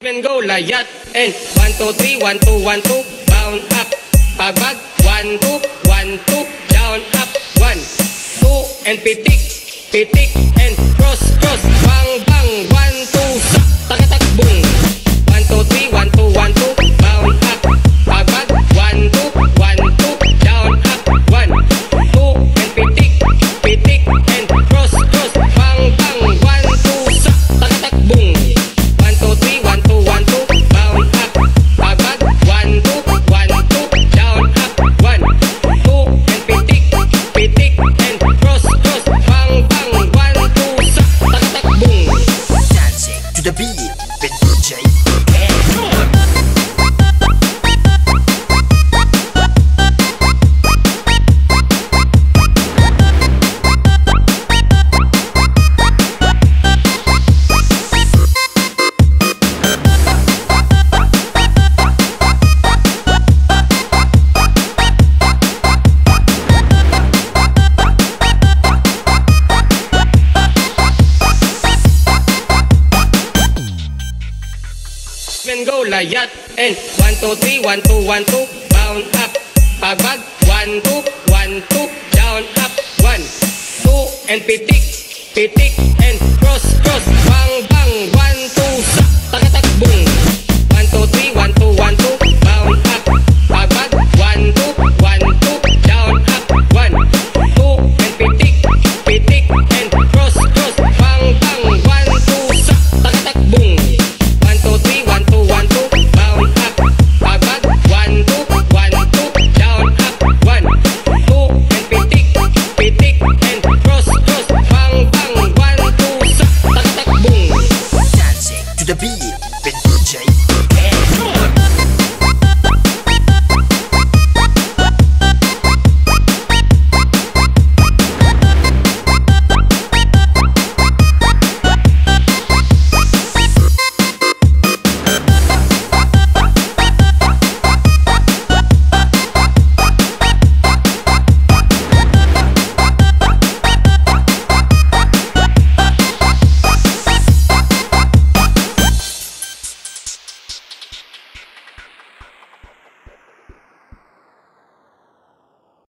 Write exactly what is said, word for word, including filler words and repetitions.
Even go layat and one two three one two one two down up pabag one two one two down up one two and pitik pitik and cross cross bang bang one two tak tak bung one two three one two one two down up pabag one two one two down up one two and pitik pitik and cross cross bang bang one two tak tak bung one two three one Even go layat and one two three one two one two down up pabag one two one two down up one two and pitik pitik and cross cross bang bang one two tak tak bung one two three one two one two down up pabag one two one two down up one two and pitik pitik and cross cross bang bang one two tak tak bung one two three one two one two down up pabag one two one two down up one two and pitik pitik and cross cross bang bang one two tak tak bung dancing to the beat.